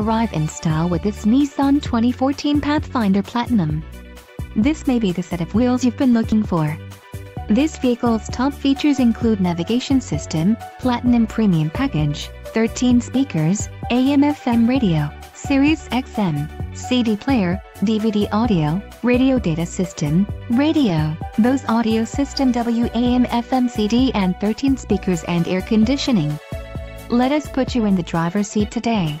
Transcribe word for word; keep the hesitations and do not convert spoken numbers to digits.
arrive in style with this Nissan twenty fourteen Pathfinder Platinum. This may be the set of wheels you've been looking for. This vehicle's top features include navigation system, Platinum Premium Package, thirteen speakers, A M F M radio, Sirius X M, C D player, D V D audio, radio data system, radio, Bose audio system W A M F M C D and thirteen speakers and air conditioning. Let us put you in the driver's seat today.